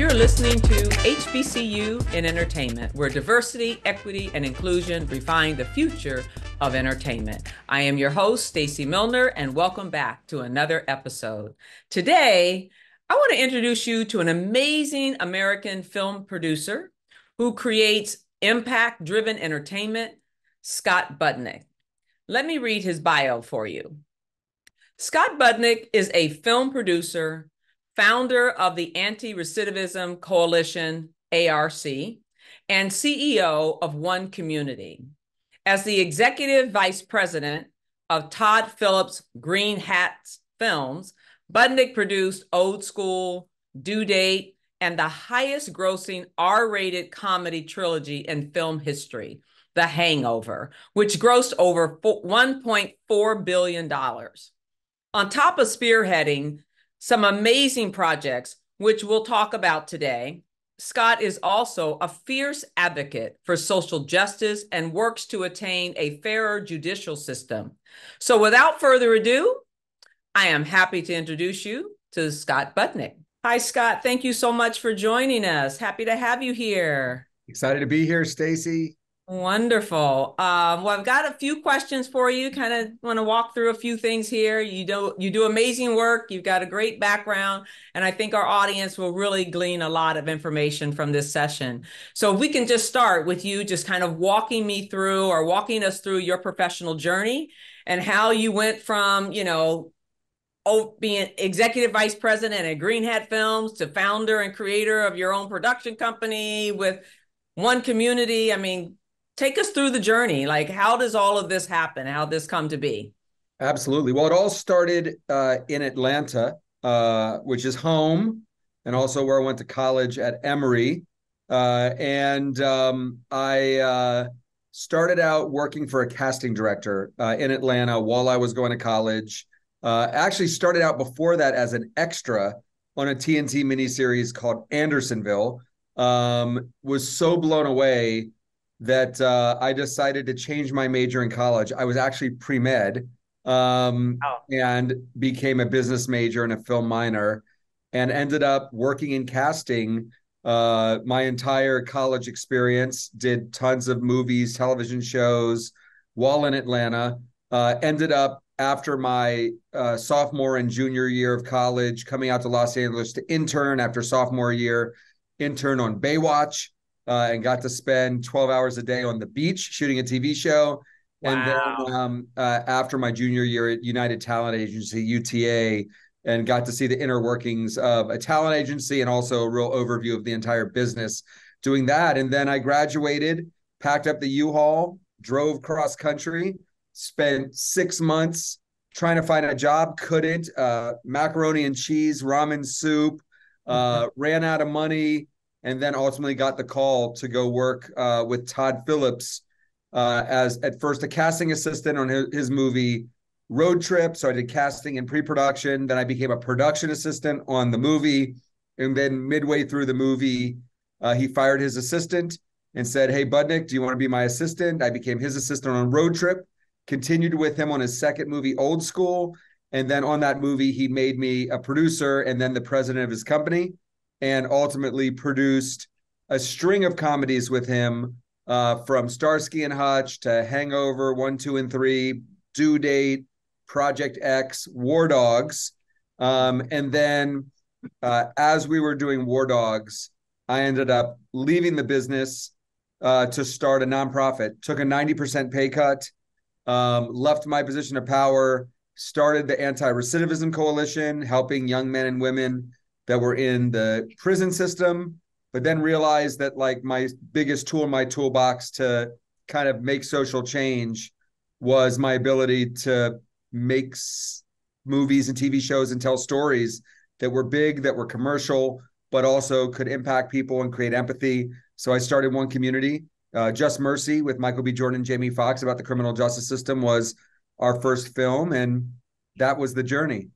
You're listening to HBCU in Entertainment, where diversity, equity, and inclusion refine the future of entertainment. I am your host, Stacey Milner, and welcome back to another episode. Today, I want to introduce you to an amazing American film producer who creates impact-driven entertainment, Scott Budnick. Let me read his bio for you. Scott Budnick is a film producer, founder of the Anti-Recidivism Coalition, ARC, and CEO of 1Community. As the executive vice president of Todd Phillips' Green Hat Films, Budnick produced Old School, Due Date, and the highest grossing R-rated comedy trilogy in film history, The Hangover, which grossed over $1.4 billion. On top of spearheading some amazing projects, which we'll talk about today, Scott is also a fierce advocate for social justice and works to attain a fairer judicial system. So without further ado, I am happy to introduce you to Scott Budnick. Hi, Scott. Thank you so much for joining us. Happy to have you here. Excited to be here, Stacey. Wonderful. Well, I've got a few questions for you. Kind of want to walk through a few things here. You do amazing work. You've got a great background, and I think our audience will really glean a lot of information from this session. So if we can just start with you just kind of walking us through your professional journey and how you went from, being executive vice president at Green Hat Films to founder and creator of your own production company with 1Community. I mean, take us through the journey. Like, how does all of this happen? How did this come to be? Absolutely. Well, it all started in Atlanta, which is home, and also where I went to college at Emory. I started out working for a casting director in Atlanta while I was going to college. Actually started out before that as an extra on a TNT miniseries called Andersonville. Was so blown away that I decided to change my major in college. I was actually pre-med and became a business major and a film minor, and ended up working in casting my entire college experience, did tons of movies, television shows while in Atlanta, ended up after my sophomore and junior year of college, coming out to Los Angeles to intern after sophomore year, intern on Baywatch, and got to spend 12 hours a day on the beach shooting a TV show. Wow. And then after my junior year at United Talent Agency, UTA, and got to see the inner workings of a talent agency and also a real overview of the entire business doing that. And then I graduated, packed up the U-Haul, drove cross country, spent 6 months trying to find a job, couldn't, macaroni and cheese, ramen soup, ran out of money, and then ultimately got the call to go work with Todd Phillips as at first a casting assistant on his movie Road Trip. So I did casting and pre-production. Then I became a production assistant on the movie. And then midway through the movie, he fired his assistant and said, "Hey, Budnick, do you want to be my assistant?" I became his assistant on Road Trip, continued with him on his second movie, Old School. And then on that movie, he made me a producer and then the president of his company, and ultimately produced a string of comedies with him, from Starsky and Hutch to Hangover 1, 2, and 3, Due Date, Project X, War Dogs. And then as we were doing War Dogs, I ended up leaving the business to start a nonprofit, took a 90% pay cut, left my position of power, started the Anti-Recidivism Coalition, helping young men and women that were in the prison system, but then realized that like my biggest tool in my toolbox to kind of make social change was my ability to make movies and TV shows and tell stories that were big, that were commercial, but also could impact people and create empathy. So I started 1Community. Just Mercy with Michael B. Jordan and Jamie Foxx about the criminal justice system was our first film, and that was the journey.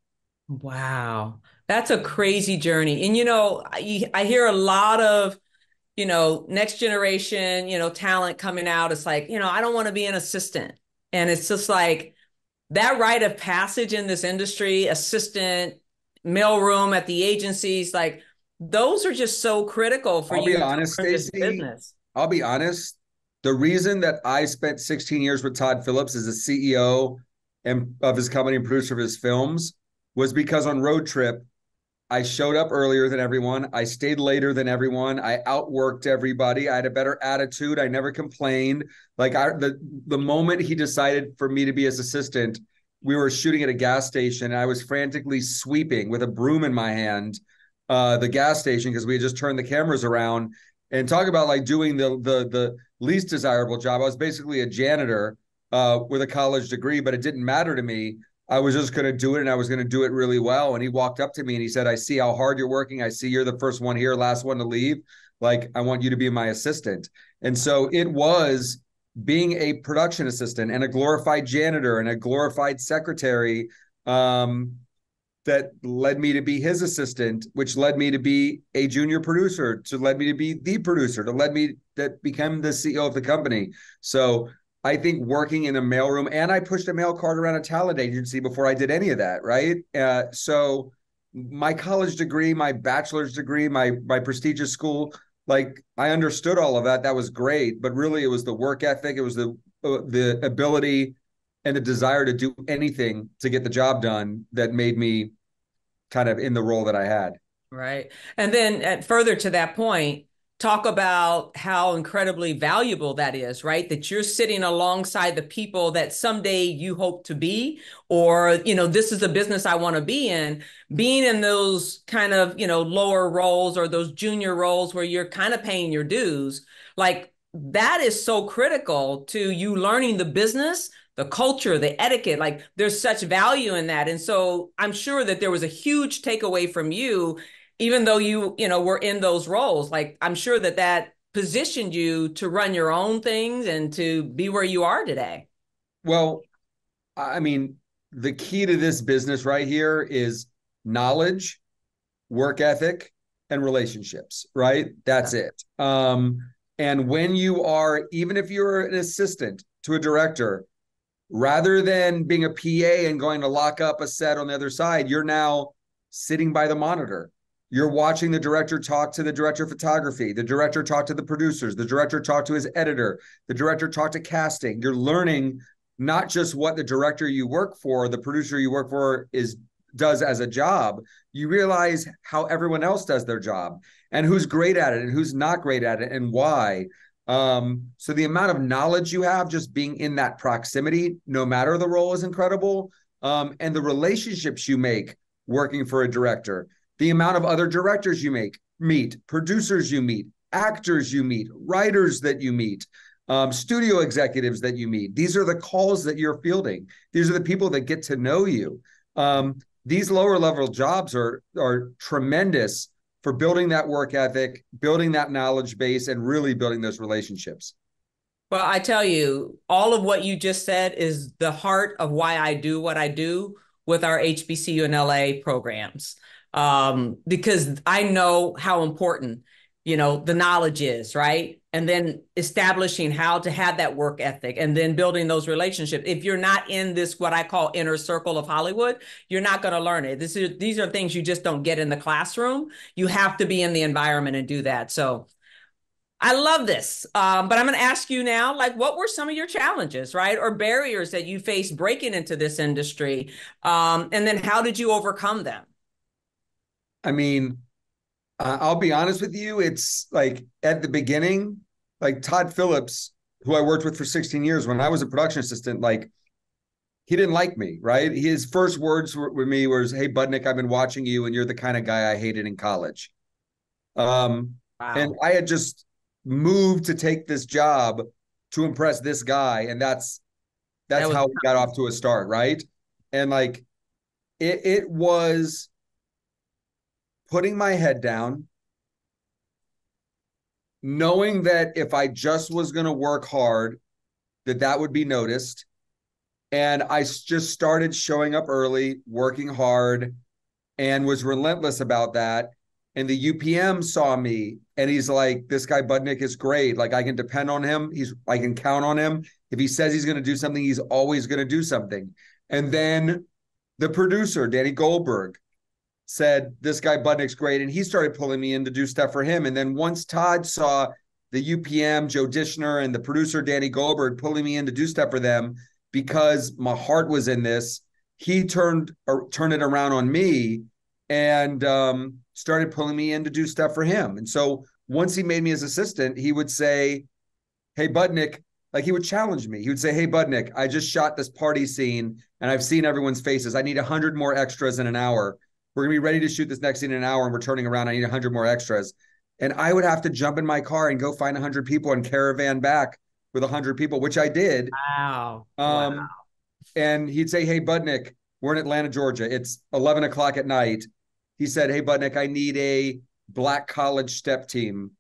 Wow. That's a crazy journey. And, I hear a lot of, next generation, talent coming out. It's like, I don't want to be an assistant. And it's just like that rite of passage in this industry, assistant, mailroom at the agencies, like Those are just so critical for you. I'll be honest, Stacey. I'll be honest. The reason that I spent 16 years with Todd Phillips as a CEO and of his company and producer of his films was because on Road Trip, I showed up earlier than everyone. I stayed later than everyone. I outworked everybody. I had a better attitude. I never complained. Like the moment he decided for me to be his assistant, we were shooting at a gas station, and I was frantically sweeping with a broom in my hand the gas station because we had just turned the cameras around. And talk about like doing the least desirable job. I was basically a janitor with a college degree, but it didn't matter to me. I was just going to do it, and I was going to do it really well. And he walked up to me and he said, "I see how hard you're working. I see you're the first one here, last one to leave. Like, I want you to be my assistant." And so it was being a production assistant and a glorified janitor and a glorified secretary that led me to be his assistant, which led me to be a junior producer, to led me to be the producer, to led me that became the CEO of the company. So I think working in a mailroom, and I pushed a mail cart around a talent agency before I did any of that, right? So my college degree, my bachelor's degree, my prestigious school, like I understood all of that. That was great, but really it was the work ethic. It was the ability and the desire to do anything to get the job done that made me kind of in the role that I had. Right. And then further to that point, talk about how incredibly valuable that is, right? That you're sitting alongside the people that someday you hope to be, or, you know, this is the business I want to be in. Being in those kind of, you know, lower roles or those junior roles where you're kind of paying your dues, like that is so critical to you learning the business, the culture, the etiquette. Like there's such value in that. And so I'm sure that there was a huge takeaway from you, even though you were in those roles. Like I'm sure that positioned you to run your own things and to be where you are today. Well, I mean, the key to this business right here is knowledge, work ethic, and relationships, right? That's it. And when you are, even if you're an assistant to a director, rather than being a PA and going to lock up a set on the other side, you're now sitting by the monitor. You're watching the director talk to the director of photography, the director talk to the producers, the director talk to his editor, the director talk to casting. You're learning not just what the director you work for, the producer you work for does as a job. You realize how everyone else does their job and who's great at it and who's not great at it and why. So the amount of knowledge you have just being in that proximity, no matter the role, is incredible. And the relationships you make working for a director, the amount of other directors you meet, producers you meet, actors you meet, writers that you meet, studio executives that you meet. These are the calls that you're fielding. These are the people that get to know you. These lower level jobs are tremendous for building that work ethic, building that knowledge base, and really building those relationships. Well, I tell you, all of what you just said is the heart of why I do what I do with our HBCU in LA programs, because I know how important, you know, the knowledge is, right? And then establishing how to have that work ethic and then building those relationships. If you're not in this, what I call inner circle of Hollywood, you're not going to learn it. These are things you just don't get in the classroom. You have to be in the environment and do that. So I love this, but I'm going to ask you now, like, what were some of your challenges, right? Or barriers that you faced breaking into this industry? And then how did you overcome them? I mean, I'll be honest with you. It's like at the beginning, like Todd Phillips, who I worked with for 16 years when I was a production assistant, like he didn't like me, right? His first words with me was, "Hey, Budnick, I've been watching you and you're the kind of guy I hated in college." Wow. And I had just moved to take this job to impress this guy. And that's how we got off to a start, right? And like it was putting my head down, knowing that if I just was going to work hard, that would be noticed. And I just started showing up early, working hard, and was relentless about that. And the UPM saw me and he's like, "This guy Budnick is great. Like I can depend on him. I can count on him. If he says he's going to do something, he's always going to do something." And then the producer, Danny Goldberg, said, this guy Budnick's great. And he started pulling me in to do stuff for him. And then once Todd saw the UPM, Joe Dishner, and the producer, Danny Goldberg, pulling me in to do stuff for them because my heart was in this, he turned it around on me and started pulling me in to do stuff for him. And so once he made me his assistant, he would say, hey, Budnick, like he would challenge me. He would say, hey, Budnick, I just shot this party scene and I've seen everyone's faces. I need 100 more extras in an hour. We're going to be ready to shoot this next scene in an hour and we're turning around. I need 100 more extras. And I would have to jump in my car and go find 100 people and caravan back with 100 people, which I did. Wow. Wow. And he'd say, hey, Budnick, we're in Atlanta, Georgia. It's 11 o'clock at night. He said, hey, Budnick, I need a black college step team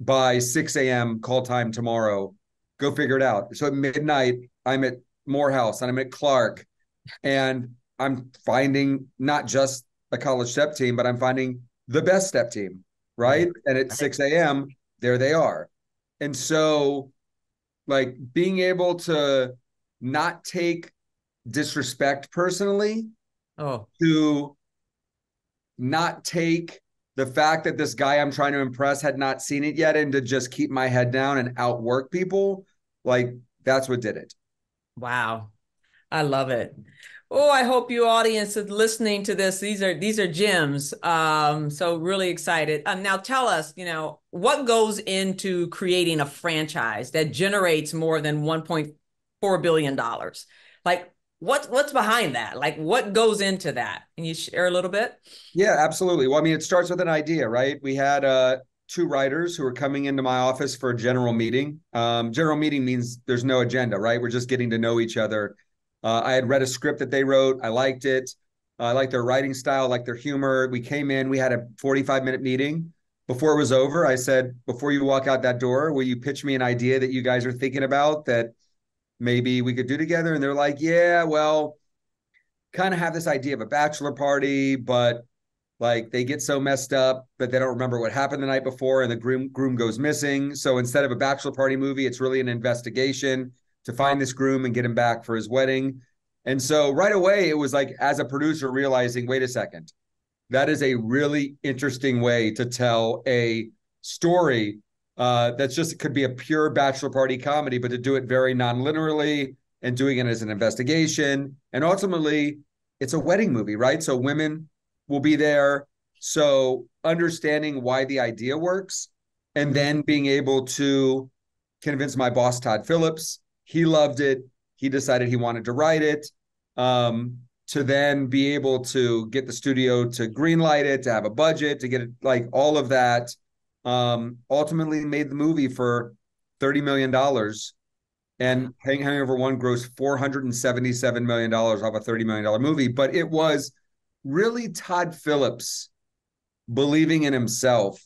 by 6 a.m. call time tomorrow. Go figure it out. So at midnight, I'm at Morehouse and I'm at Clark. And I'm finding not just a college step team, but I'm finding the best step team. Right. And at 6 a.m., there they are. And so, like, being able to not take disrespect personally, to not take the fact that this guy I'm trying to impress had not seen it yet, and to just keep my head down and outwork people, like, that's what did it. Wow. I love it. Oh, I hope you audience is listening to this. These are gems. So really excited. Now tell us, you know, what goes into creating a franchise that generates more than $1.4 billion? Like what's behind that? Like what goes into that? Can you share a little bit? Yeah, absolutely. Well, I mean, it starts with an idea, right? We had two writers who were coming into my office for a general meeting. General meeting means there's no agenda, right? We're just getting to know each other. I had read a script that they wrote. I liked it. I liked their writing style, like their humor. We came in, we had a 45-minute meeting. Before it was over, I said, before you walk out that door, will you pitch me an idea that you guys are thinking about that maybe we could do together? And they're like, yeah, well, kind of have this idea of a bachelor party, but like they get so messed up that they don't remember what happened the night before and the groom goes missing. So instead of a bachelor party movie, it's really an investigation to find this groom and get him back for his wedding. And so right away, it was like, as a producer, realizing, wait a second, that is a really interesting way to tell a story that's just, it could be a pure bachelor party comedy, but to do it very non-linearly and doing it as an investigation. And ultimately, it's a wedding movie, right? So women will be there. So understanding why the idea works and then being able to convince my boss, Todd Phillips. He loved it. He decided he wanted to write it, to then be able to get the studio to greenlight it, to have a budget, to get it, like all of that, ultimately made the movie for $30 million. And Hangover 1 grossed $477 million off a $30 million movie. But it was really Todd Phillips believing in himself.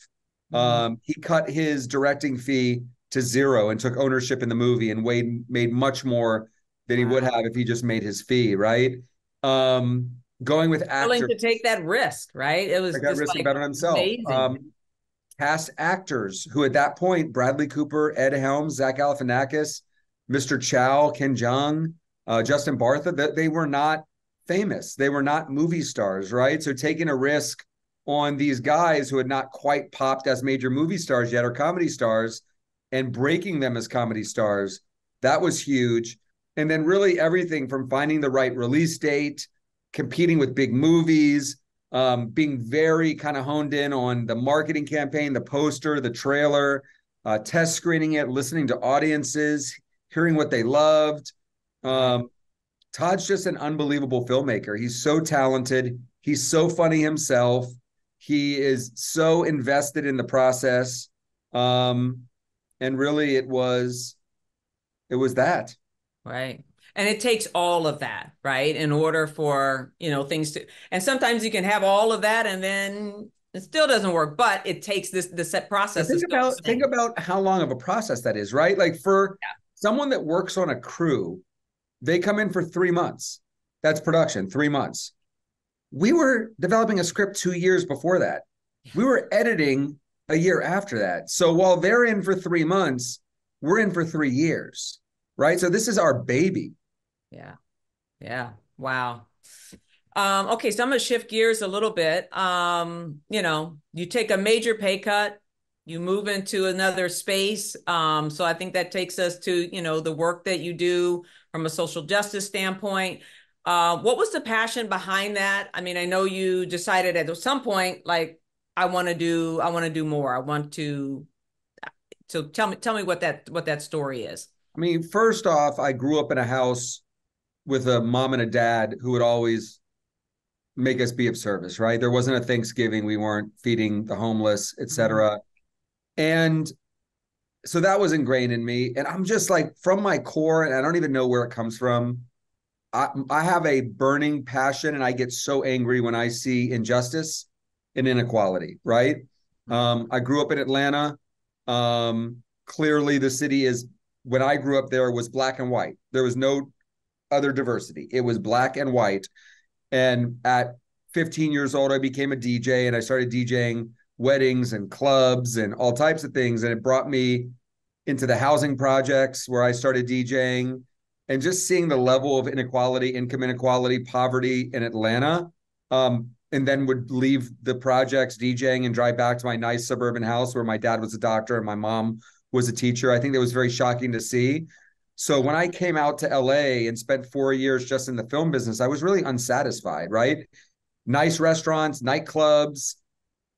He cut his directing fee to zero and took ownership in the movie and Wade made much more than he would have if he just made his fee, right? Going with actors. Willing to take that risk, right? It was like that risk like, better himself. Cast actors who at that point, Bradley Cooper, Ed Helms, Zach Galifianakis, Mr. Chow, Ken Jeong, Justin Bartha, they were not famous. They were not movie stars, right? So taking a risk on these guys who had not quite popped as major movie stars yet or comedy stars, and breaking them as comedy stars, that was huge. And then really everything from finding the right release date, competing with big movies, being very kind of honed in on the marketing campaign, the poster, the trailer, test screening it, listening to audiences, hearing what they loved. Todd's just an unbelievable filmmaker. He's so talented. He's so funny himself. He is so invested in the process. And really it was that. Right. And it takes all of that, right? In order for, you know, things to, and sometimes you can have all of that and then it still doesn't work, but it takes the set process. Think about how long of a process that is, right? Like for someone that works on a crew, they come in for 3 months. That's production, 3 months. We were developing a script 2 years before that. We were editing a year after that. So while they're in for 3 months, we're in for 3 years, right? So this is our baby. Yeah. Yeah. Wow. Okay, so I'm going to shift gears a little bit. You know, you take a major pay cut, you move into another space. So I think that takes us to, you know, the work that you do from a social justice standpoint. What was the passion behind that? I mean, I know you decided at some point, like, I want to do more. So tell me what that story is. I mean, first off, I grew up in a house with a mom and a dad who would always make us be of service, right? There wasn't a Thanksgiving. We weren't feeding the homeless, et cetera. And so that was ingrained in me. And I'm just like, from my core, and I don't even know where it comes from, I have a burning passion, and I get so angry when I see injustice and inequality, right? I grew up in Atlanta. Clearly the city is, when I grew up there, was black and white. There was no other diversity. It was black and white. And at 15 years old, I became a DJ, and I started DJing weddings and clubs and all types of things. And it brought me into the housing projects where I started DJing, and just seeing the level of inequality, income inequality, poverty in Atlanta, and then would leave the projects DJing and drive back to my nice suburban house where my dad was a doctor and my mom was a teacher. I think that was very shocking to see. So when I came out to LA and spent 4 years just in the film business, I was really unsatisfied, right? Nice restaurants, nightclubs,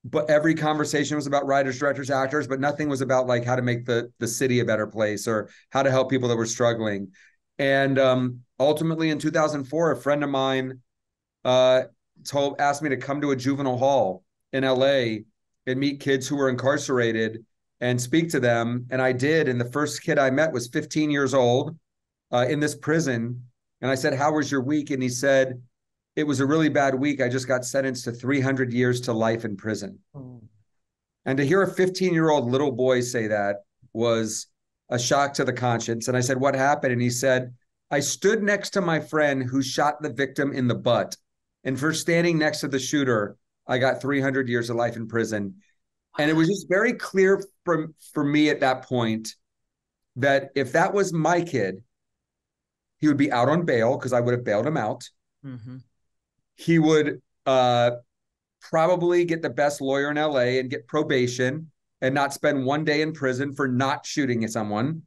but every conversation was about writers, directors, actors, but nothing was about like how to make the city a better place or how to help people that were struggling. And ultimately in 2004, a friend of mine asked me to come to a juvenile hall in LA and meet kids who were incarcerated and speak to them. And I did. And the first kid I met was 15 years old in this prison. And I said, "How was your week?" And he said, "It was a really bad week. I just got sentenced to 300 years to life in prison." Oh. And to hear a 15-year-old little boy say that was a shock to the conscience. And I said, "What happened?" And he said, "I stood next to my friend who shot the victim in the butt. And for standing next to the shooter, I got 300 years of life in prison." And it was just very clear for me at that point that if that was my kid, he would be out on bail because I would have bailed him out. Mm-hmm. He would probably get the best lawyer in LA and get probation and not spend one day in prison for not shooting at someone.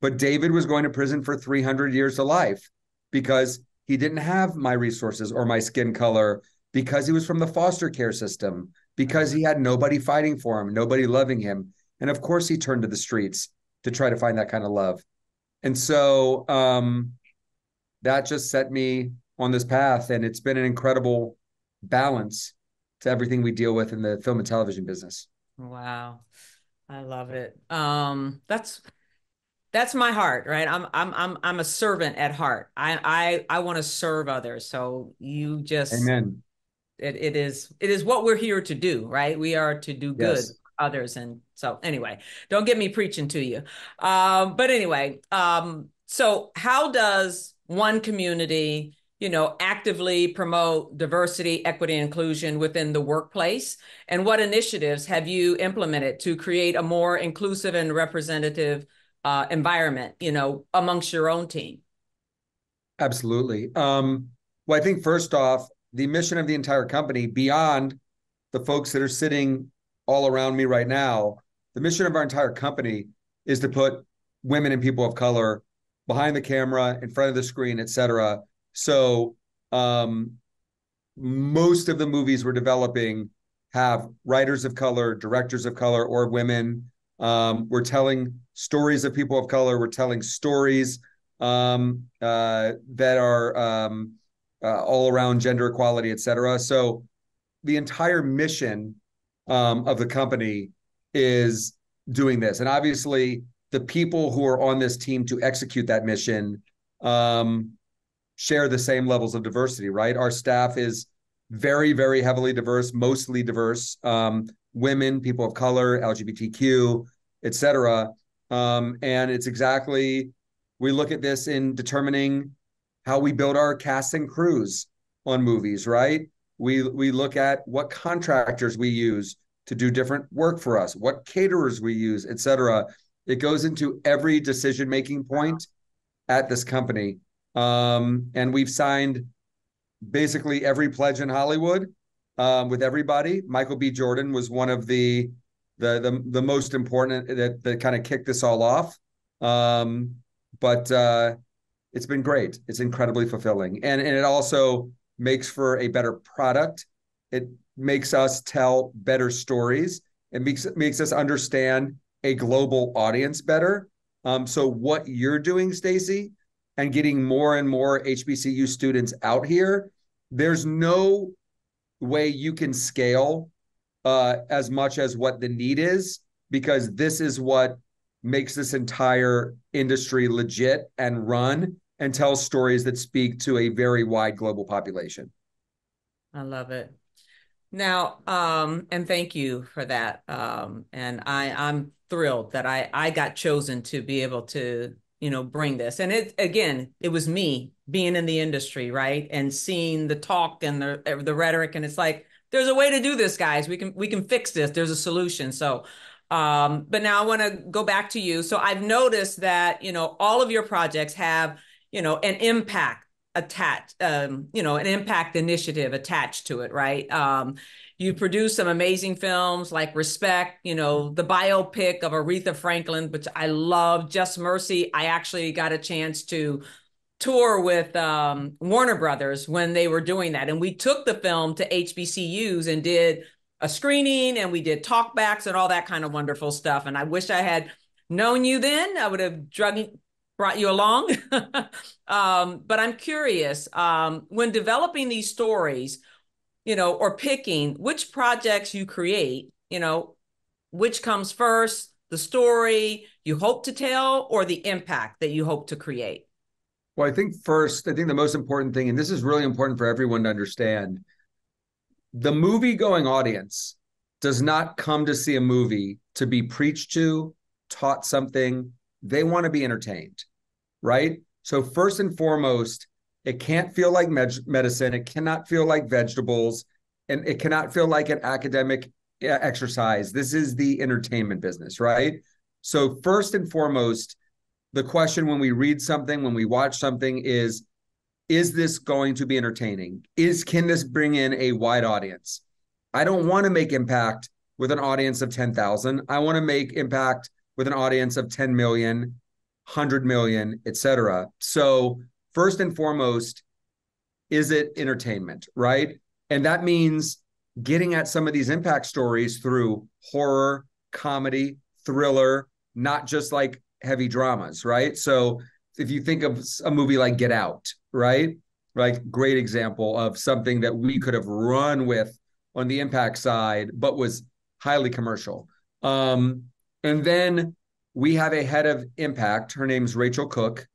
But David was going to prison for 300 years to life because he didn't have my resources or my skin color, because he was from the foster care system, because he had nobody fighting for him, nobody loving him. And of course he turned to the streets to try to find that kind of love. And so that just set me on this path. And it's been an incredible balance to everything we deal with in the film and television business. Wow. I love it. That's my heart, right? I'm a servant at heart. I want to serve others. So you just, amen. It is what we're here to do, right? We are to do good, yes, for others. And so anyway, don't get me preaching to you. But anyway, so how does 1Community, you know, actively promote diversity, equity, and inclusion within the workplace? And what initiatives have you implemented to create a more inclusive and representative environment, you know, amongst your own team? Absolutely. Well, I think first off, the mission of the entire company, beyond the folks that are sitting all around me right now, the mission of our entire company is to put women and people of color behind the camera, in front of the screen, et cetera. So most of the movies we're developing have writers of color, directors of color, or women. We're telling stories of people of color. We're telling stories that are all around gender equality, et cetera. So the entire mission of the company is doing this. And obviously the people who are on this team to execute that mission share the same levels of diversity, right? Our staff is very, very heavily diverse, mostly diverse, women, people of color, LGBTQ, et cetera. And it's exactly, we look at this in determining how we build our cast and crews on movies, right? We look at what contractors we use to do different work for us, what caterers we use, et cetera. It goes into every decision-making point at this company. And we've signed basically every pledge in Hollywood with everybody. Michael B. Jordan was one of the most important that kind of kicked this all off. But it's been great. It's incredibly fulfilling. And it also makes for a better product. It makes us tell better stories. It makes us understand a global audience better. So what you're doing, Stacey, and getting more and more HBCU students out here, there's no way you can scale as much as what the need is, because this is what makes this entire industry legit and run and tell stories that speak to a very wide global population. I love it. Now, and thank you for that. And I'm thrilled that I got chosen to be able to, bring this. And it was me being in the industry, right? And seeing the talk and the rhetoric. And it's like, there's a way to do this, guys. We can fix this. There's a solution. So, but now I want to go back to you. So I've noticed that, all of your projects have, an impact attached, an impact initiative attached to it, right? You produce some amazing films like Respect, the biopic of Aretha Franklin, which I love, Just Mercy. I actually got a chance to tour with Warner Brothers when they were doing that. And we took the film to HBCUs and did a screening, and we did talkbacks and all that kind of wonderful stuff. And I wish I had known you then. I would have brought you along. But I'm curious, when developing these stories, or picking which projects you create, which comes first, the story you hope to tell or the impact that you hope to create? Well, I think the most important thing, and this is really important for everyone to understand, the movie-going audience does not come to see a movie to be preached to, taught something. They want to be entertained, right? So first and foremost, it can't feel like medicine. It cannot feel like vegetables, and it cannot feel like an academic exercise. This is the entertainment business, right? So first and foremost, the question when we read something, when we watch something is this going to be entertaining? Can this bring in a wide audience? I don't want to make impact with an audience of 10,000. I want to make impact with an audience of 10 million, 100 million, et cetera. So first and foremost, is it entertainment, right? And that means getting at some of these impact stories through horror, comedy, thriller, not just like heavy dramas, right? So if you think of a movie like Get Out, right? Like great example of something that we could have run with on the impact side, but was highly commercial. And then we have a head of impact. Her name's Rachel Cook,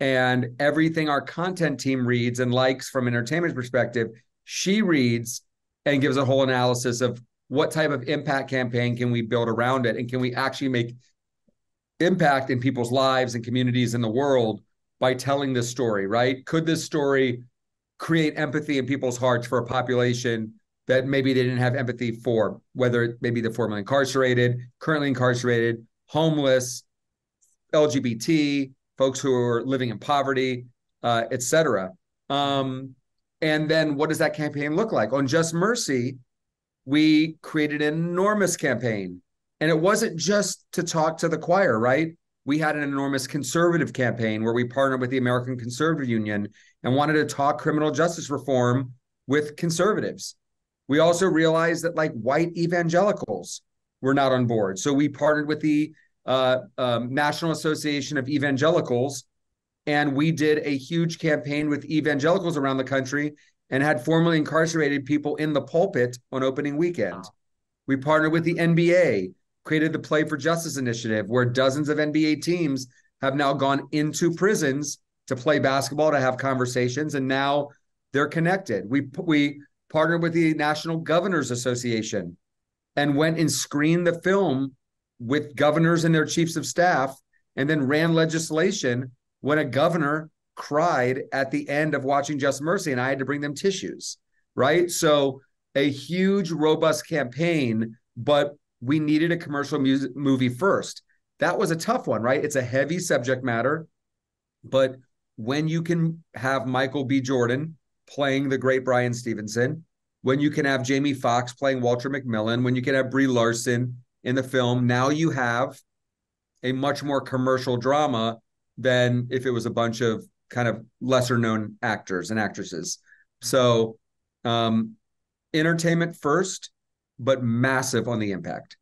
and everything our content team reads and likes from an entertainment perspective, she reads and gives a whole analysis of what type of impact campaign can we build around it, and can we actually make impact in people's lives and communities in the world by telling this story, right? Could this story create empathy in people's hearts for a population that maybe they didn't have empathy for, whether it may be the formerly incarcerated, currently incarcerated, homeless, LGBT, folks who are living in poverty, et cetera. And then what does that campaign look like? On Just Mercy, we created an enormous campaign. And it wasn't just to talk to the choir, right? We had an enormous conservative campaign where we partnered with the American Conservative Union and wanted to talk criminal justice reform with conservatives. We also realized that like white evangelicals were not on board. So we partnered with the National Association of Evangelicals, and we did a huge campaign with evangelicals around the country and had formerly incarcerated people in the pulpit on opening weekend. Wow. We partnered with the NBA, created the Play for Justice initiative, where dozens of NBA teams have now gone into prisons to play basketball, to have conversations, and now they're connected. We partnered with the National Governors Association and went and screened the film with governors and their chiefs of staff, and then ran legislation when a governor cried at the end of watching Just Mercy, and I had to bring them tissues, right? So a huge, robust campaign, but we needed a commercial movie first. That was a tough one, right? It's a heavy subject matter, but when you can have Michael B. Jordan playing the great Bryan Stevenson, when you can have Jamie Foxx playing Walter McMillan, when you can have Brie Larson in the film, now you have a much more commercial drama than if it was a bunch of kind of lesser known actors and actresses. So entertainment first, but massive on the impact.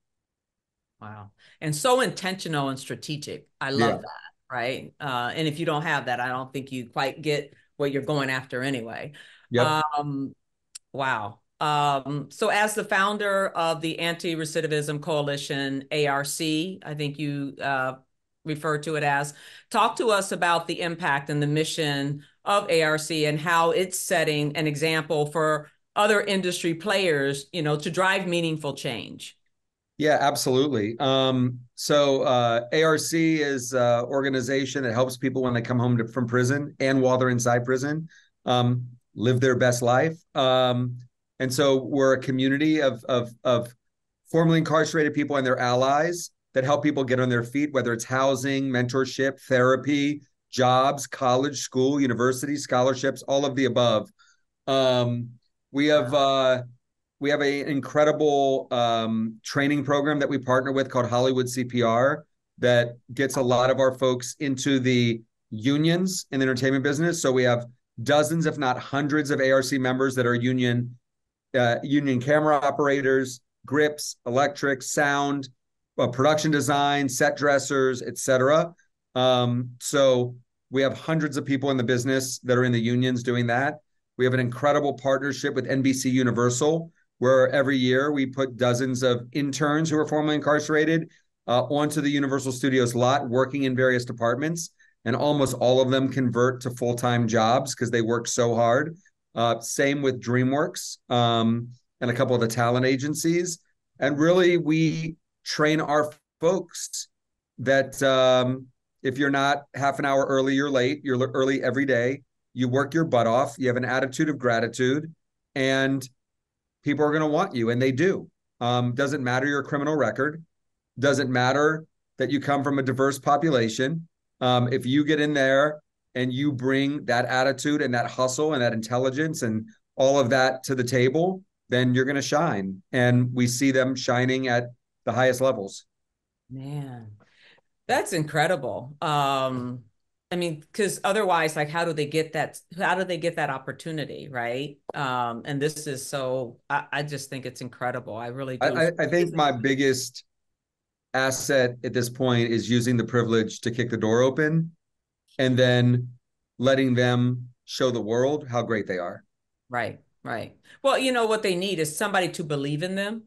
Wow. And so intentional and strategic. I love that. Right. And if you don't have that, I don't think you quite get what you're going after anyway. Yep. Wow. So as the founder of the Anti-Recidivism Coalition, ARC, I think you refer to it as, talk to us about the impact and the mission of ARC and how it's setting an example for other industry players, you know, to drive meaningful change. Yeah, absolutely. ARC is an organization that helps people when they come home from prison and while they're inside prison, live their best life. And so we're a community of formerly incarcerated people and their allies that help people get on their feet, whether it's housing, mentorship, therapy, jobs, college, school, university, scholarships, all of the above. We have an incredible training program that we partner with called Hollywood CPR that gets a lot of our folks into the unions in the entertainment business. So we have dozens, if not hundreds, of ARC members that are union camera operators, grips, electrics, sound, production design, set dressers, et cetera. So we have hundreds of people in the business that are in the unions doing that. We have an incredible partnership with NBC Universal, where every year we put dozens of interns who are formerly incarcerated onto the Universal Studios lot, working in various departments. And almost all of them convert to full-time jobs because they work so hard. Same with DreamWorks and a couple of the talent agencies. And really, we train our folks that if you're not half an hour early, you're late. You're early every day. You work your butt off. You have an attitude of gratitude, and people are going to want you, and they do. Doesn't matter your criminal record. Doesn't matter that you come from a diverse population. If you get in there and you bring that attitude and that hustle and that intelligence and all of that to the table, then you're going to shine. And we see them shining at the highest levels. Man, that's incredible. I mean, because otherwise, like, how do they get that? How do they get that opportunity, right? And this is so. I just think it's incredible. I really do. I think my biggest asset at this point is using the privilege to kick the door open, and then letting them show the world how great they are. Right, right. Well, you know what they need is somebody to believe in them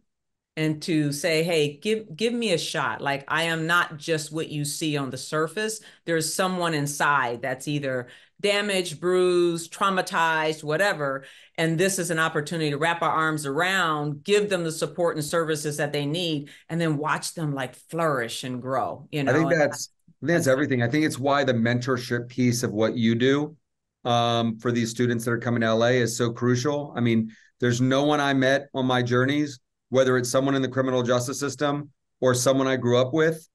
and to say, hey, give me a shot. Like, I am not just what you see on the surface. There's someone inside that's either damaged, bruised, traumatized, whatever. And this is an opportunity to wrap our arms around, give them the support and services that they need, and then watch them like flourish and grow. You know, I think that's everything. I think it's why the mentorship piece of what you do for these students that are coming to LA is so crucial. I mean, there's no one I met on my journeys, whether it's someone in the criminal justice system or someone I grew up with,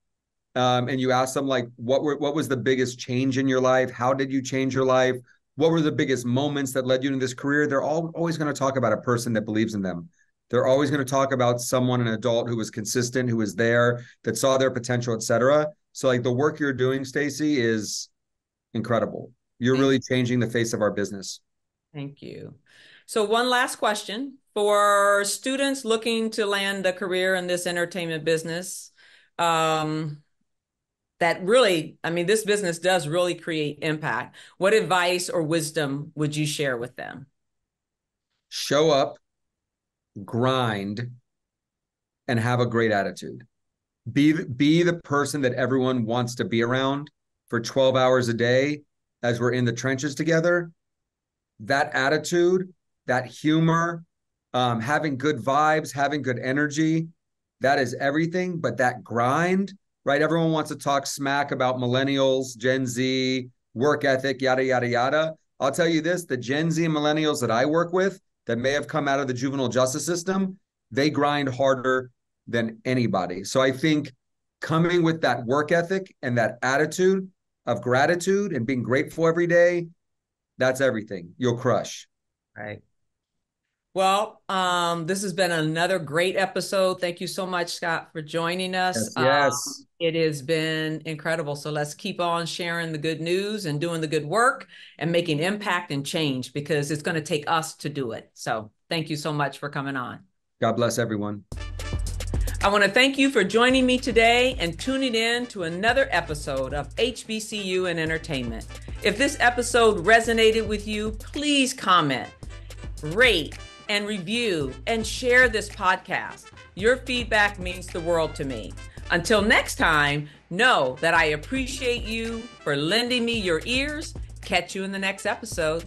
and you ask them, like, what was the biggest change in your life? How did you change your life? What were the biggest moments that led you into this career? They're always going to talk about a person that believes in them. They're always going to talk about someone, an adult who was consistent, who was there, that saw their potential, et cetera. So, like, the work you're doing, Stacey, is incredible. You're really changing the face of our business. Thank you. So one last question. For students looking to land a career in this entertainment business, that really, I mean, this business does really create impact. What advice or wisdom would you share with them? Show up, grind, and have a great attitude. Be the person that everyone wants to be around for 12 hours a day as we're in the trenches together. That attitude, that humor, having good vibes, having good energy, that is everything. But that grind, right? Everyone wants to talk smack about millennials, Gen Z, work ethic, yada, yada, yada. I'll tell you this, the Gen Z and millennials that I work with that may have come out of the juvenile justice system, they grind harder than anybody. So I think coming with that work ethic and that attitude of gratitude and being grateful every day, that's everything. You'll crush. Right. Well, this has been another great episode. Thank you so much, Scott, for joining us. Yes. It has been incredible. So let's keep on sharing the good news and doing the good work and making impact and change, because it's going to take us to do it. So thank you so much for coming on. God bless everyone. I want to thank you for joining me today and tuning in to another episode of HBCU in Entertainment. If this episode resonated with you, please comment, rate, and review and share this podcast. Your feedback means the world to me. Until next time, know that I appreciate you for lending me your ears. Catch you in the next episode.